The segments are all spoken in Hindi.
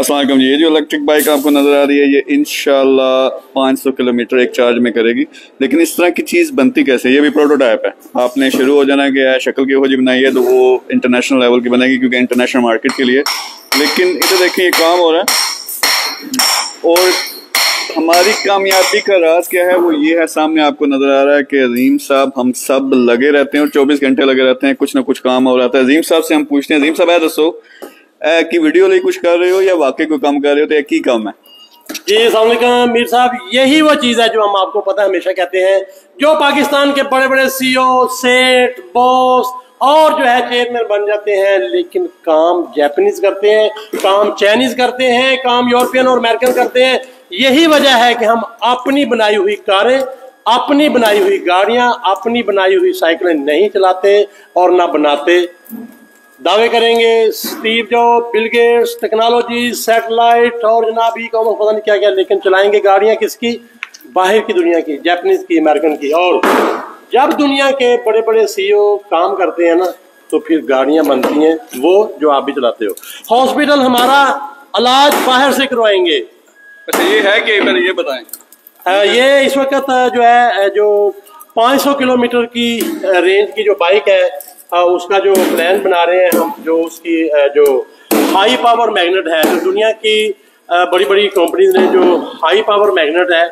अस्सलाम वालेकुम जी। ये जो इलेक्ट्रिक बाइक आपको नज़र आ रही है ये इंशाल्लाह 500 किलोमीटर एक चार्ज में करेगी। लेकिन इस तरह की चीज़ बनती कैसे है? ये भी प्रोटोटाइप है, आपने शुरू हो जाना क्या है, शक्ल की हो जी बनाई है तो वो इंटरनेशनल लेवल की बनेगी क्योंकि इंटरनेशनल मार्केट के लिए। लेकिन इधर देखिए ये काम हो रहा है और हमारी कामयाबी का राज क्या है वो ये है, सामने आपको नज़र आ रहा है कि अजीम साहब हम सब लगे रहते हैं और 24 घंटे लगे रहते हैं, कुछ ना कुछ काम हो रहा था। अजीम साहब से हम पूछते हैं अजीम साहब है दसो कि वीडियो लिए कुछ कर रहे हो या वाकई कोई काम कर रहे हो, तो एक ही काम है जी। अस्सलाम मीर साहब, यही वो चीज़ है जो हम आपको पता हमेशा कहते हैं, जो पाकिस्तान के बड़े बड़े सीईओ, सेठ, बॉस और जो है चेयरमैन बन जाते हैं, लेकिन काम जापानीज करते हैं, काम चाइनीज करते हैं, काम यूरोपियन और अमेरिकन करते हैं। यही वजह है कि हम अपनी बनाई हुई कारें, अपनी बनाई हुई गाड़ियां, अपनी बनाई हुई साइकिलें नहीं चलाते और ना बनाते। दावे करेंगे Steve Job, Bill Gates, technology, satellite और जनाब ई कॉमर्स पता नहीं क्या क्या, लेकिन चलाएंगे गाड़ियां किसकी? बाहर की दुनिया की, जापानीज की, अमेरिकन की। और जब दुनिया के बड़े बड़े सीईओ काम करते हैं ना तो फिर गाड़ियां बनती हैं वो जो आप भी चलाते हो। हॉस्पिटल हमारा इलाज बाहर से करवाएंगे। अच्छा ये है कि मैंने ये बताएं ये इस वक्त जो है जो 500 किलोमीटर की रेंज की जो बाइक है उसका जो प्लान बना रहे हैं हम, जो उसकी जो हाई पावर मैग्नेट है, जो दुनिया की बड़ी बड़ी कंपनीज ने जो हाई पावर मैग्नेट है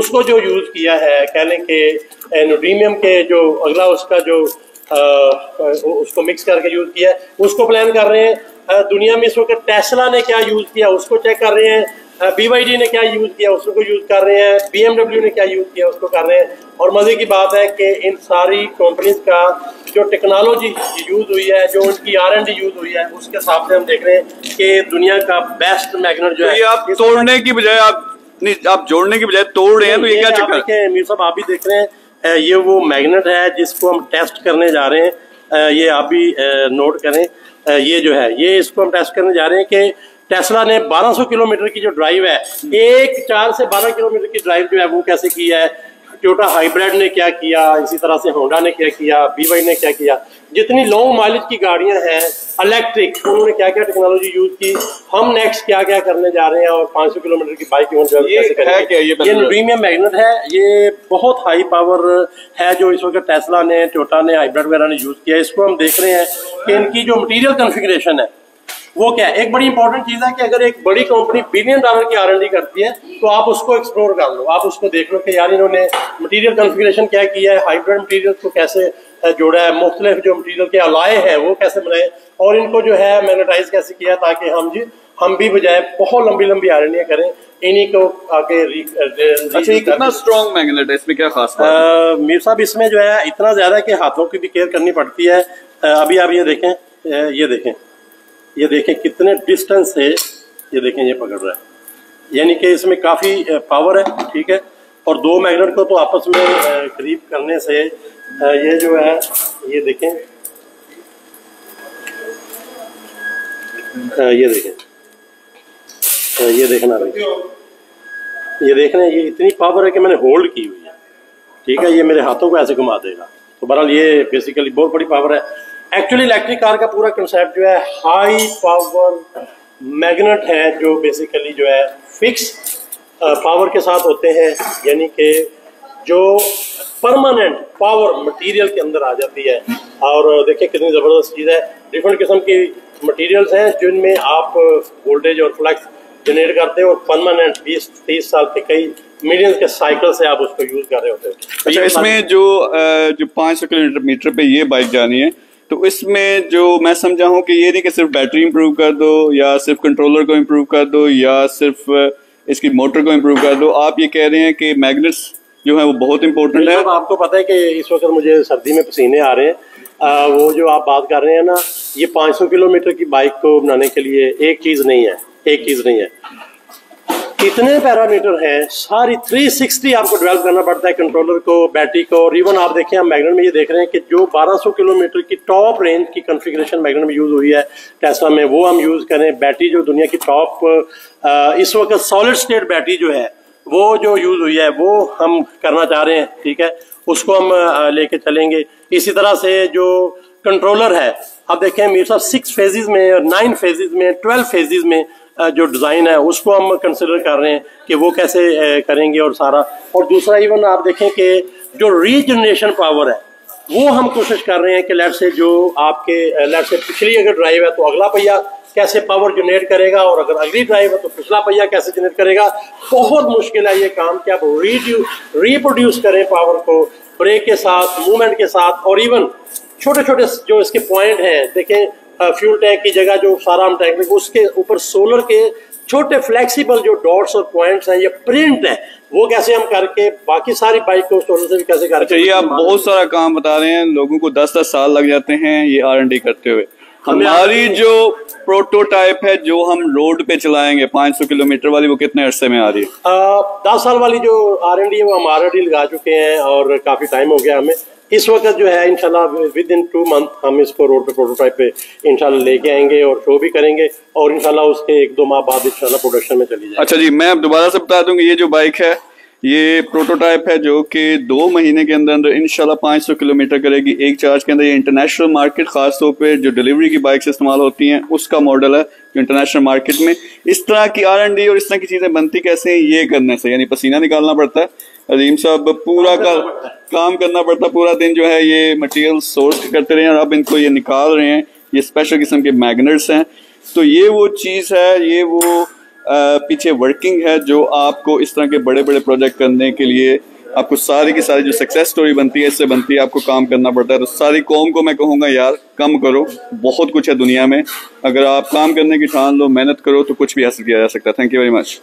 उसको जो यूज़ किया है, कह लें कि एनोडीमियम के जो अगला उसका जो उसको मिक्स करके यूज़ किया है, उसको प्लान कर रहे हैं। दुनिया में इस वक्त टेस्ला ने क्या यूज़ किया उसको चेक कर रहे हैं, BYD ने क्या यूज़ किया उसको यूज़ कर रहे हैं, BMW ने क्या यूज़ किया उसको कर रहे हैं। और मज़े की बात है कि इन सारी कंपनीज का जो टेक्नोलॉजी यूज़ हुई है, जो उनकी R&D यूज़ हुई है, उसके हिसाब से हम देख रहे हैं कि दुनिया का बेस्ट मैग्नेट जो है। ये आप तोड़ने की बजाय आप जोड़ने की बजाय तोड़ रहे हैं, तो ये क्या चक्कर है? अमीर साहब आप भी देख रहे हैं ये वो मैग्नेट है जिसको हम टेस्ट करने जा रहे हैं, ये आप भी नोट करें, ये जो है ये इसको हम टेस्ट करने जा रहे हैं कि टेस्ला ने 1200 किलोमीटर की जो ड्राइव है, एक 4 से 12 किलोमीटर की ड्राइव जो है वो कैसे की है, टोयोटा हाइब्रिड ने क्या किया, इसी तरह से होंडा ने क्या किया, BYD ने क्या किया। जितनी लॉन्ग माइलेज की गाड़ियां हैं इलेक्ट्रिक उन्होंने क्या क्या टेक्नोलॉजी यूज की। हम नेक्स्ट क्या क्या करने जा रहे हैं और 500 किलोमीटर की बाइक ये प्रीमियम मैग्नेट है, ये बहुत हाई पावर है जो इस वक्त टेस्ला ने, टोयोटा ने, हाइब्रिड वगैरह ने यूज किया। इसको हम देख रहे हैं कि इनकी जो मटीरियल कन्फिग्रेशन है वो क्या है। एक बड़ी इंपॉर्टेंट चीज़ है कि अगर एक बड़ी कंपनी $1 बिलियन की R&D करती है तो आप उसको एक्सप्लोर कर लो, आप उसको देख लो कि यार इन्होंने मटेरियल कॉन्फ़िगरेशन क्या किया है, हाइब्रिड मटेरियल को कैसे जोड़ा है, मुख्तलिफ जो मटेरियल के अलाय हैं वो कैसे बनाए और इनको जो है मैग्नेटाइज कैसे किया, ताकि हम भी बजाय बहुत लंबी R&D करें इन्हीं को आगे। अच्छा कितना स्ट्रॉन्ग मैग्नेट है, इसमें क्या खास बात है मीर साहब? इसमें जो है इतना ज़्यादा कि हाथों की भी केयर करनी पड़ती है। अभी आप ये देखें, ये देखें कितने डिस्टेंस है, ये देखें ये पकड़ रहा है, यानी कि इसमें काफ़ी पावर है, ठीक है। और दो मैग्नेट को तो आपस में करीब करने से ये जो है ये देखना ये इतनी पावर है कि मैंने होल्ड की हुई है, ठीक है। ये मेरे हाथों को ऐसे घुमा देगा, तो बहरहाल ये बेसिकली बहुत बड़ी पावर है। एक्चुअली इलेक्ट्रिक कार का पूरा कंसेप्ट जो है हाई पावर मैग्नेट है, जो बेसिकली जो है फिक्स पावर के साथ होते हैं, यानी कि जो परमानेंट पावर मटेरियल के अंदर आ जाती है। और देखिए कितनी ज़बरदस्त चीज़ है, डिफरेंट किस्म की मटेरियल्स हैं जिनमें आप वोल्टेज और फ्लक्स जनरेट करते हो और परमानेंट 20-30 साल के कई मिलियंस के साइकिल से आप उसको यूज़ कर रहे होते हो। अच्छा इसमें जो 500 किलोमीटर पे ये बाइक जानी है तो इसमें जो मैं समझा हूँ कि ये नहीं कि सिर्फ बैटरी इंप्रूव कर दो या सिर्फ कंट्रोलर को इंप्रूव कर दो या सिर्फ इसकी मोटर को इंप्रूव कर दो, आप ये कह रहे हैं कि मैग्नेट्स जो है वो बहुत इंपॉर्टेंट है। आपको पता है कि इस वक्त मुझे सर्दी में पसीने आ रहे हैं, वो जो आप बात कर रहे हैं ना, ये 500 किलोमीटर की बाइक को बनाने के लिए एक चीज़ नहीं है, कितने पैरामीटर हैं, सारी 360 आपको डेवलप करना पड़ता है, कंट्रोलर को, बैटरी को। और इवन आप देखें हम मैग्नेट में ये देख रहे हैं कि जो 1200 किलोमीटर की टॉप रेंज की कॉन्फ़िगरेशन मैग्नेट में यूज़ हुई है टेस्ला में, वो हम यूज़ करें। बैटरी जो दुनिया की टॉप इस वक्त सॉलिड स्टेट बैटरी जो है वो जो यूज़ हुई है वो हम करना चाह रहे हैं, ठीक है, उसको हम लेके चलेंगे। इसी तरह से जो कंट्रोलर है आप देखें मीर साहब 6 फेजेज़ में और 9 फेजेज़ में 12 फेजेज़ में जो डिज़ाइन है उसको हम कंसिडर कर रहे हैं कि वो कैसे करेंगे और सारा। और दूसरा इवन आप देखें कि जो रीजनरेशन पावर है वो हम कोशिश कर रहे हैं कि लेट से जो आपके लेट से पिछली अगर ड्राइव है तो अगला पहिया कैसे पावर जनरेट करेगा और अगर अगली ड्राइव है तो पिछला पहिया कैसे जनरेट करेगा। बहुत मुश्किल है ये काम कि आप रिप्रोड्यूस करें पावर को ब्रेक के साथ, मूवमेंट के साथ। और इवन छोटे छोटे जो इसके पॉइंट हैं, देखें फ्यूल टैंक की जगह जो सारा हम टैंक उसके ऊपर सोलर के छोटे फ्लेक्सिबल जो डॉट्स और पॉइंट्स हैं, ये प्रिंट है, वो कैसे हम करके बाकी सारी बाइक को सोलर से भी कैसे करके। ये आप बहुत सारा काम बता रहे हैं, लोगों को 10-10 साल लग जाते हैं ये R&D करते हुए। हमारी जो प्रोटोटाइप है जो हम रोड पे चलाएंगे 500 किलोमीटर वाली, वो कितने अरसे में आ रही है? 10 साल वाली जो R&D है वो हम R&D लगा चुके हैं और काफी टाइम हो गया हमें। इस वक्त जो है इंशाल्लाह विदिन 2 मंथ हम इसको रोड पे प्रोटोटाइप पे इंशाल्लाह लेके आएंगे और शो भी करेंगे और इंशाल्लाह उसके 1-2 माह बाद इंशाल्लाह प्रोडक्शन में चली जाएगी। अच्छा जी, मैं दोबारा से बता दूंगी, ये जो बाइक है ये प्रोटोटाइप है जो कि 2 महीने के अंदर अंदर इंशाल्लाह 500 किलोमीटर करेगी एक चार्ज के अंदर। ये इंटरनेशनल मार्केट खासतौर पे जो डिलीवरी की बाइक्स इस्तेमाल होती हैं उसका मॉडल है जो इंटरनेशनल मार्केट में। इस तरह की R&D और इस तरह की चीज़ें बनती कैसे हैं? ये करने से, यानी पसीना निकालना पड़ता है अजीम साहब, पूरा काम करना पड़ता है, पूरा दिन जो है ये मटीरियल सोर्स करते रहे हैं और अब इनको ये निकाल रहे हैं। ये स्पेशल किस्म के मैग्नेट्स हैं, तो ये वो चीज़ है, ये वो पीछे वर्किंग है जो आपको इस तरह के बड़े बड़े प्रोजेक्ट करने के लिए आपको सारी की सारी जो सक्सेस स्टोरी बनती है इससे बनती है, आपको काम करना पड़ता है। तो सारी कौम को मैं कहूँगा यार कम करो, बहुत कुछ है दुनिया में, अगर आप काम करने की ठान लो, मेहनत करो तो कुछ भी हासिल किया जा सकता है। Thank you very much.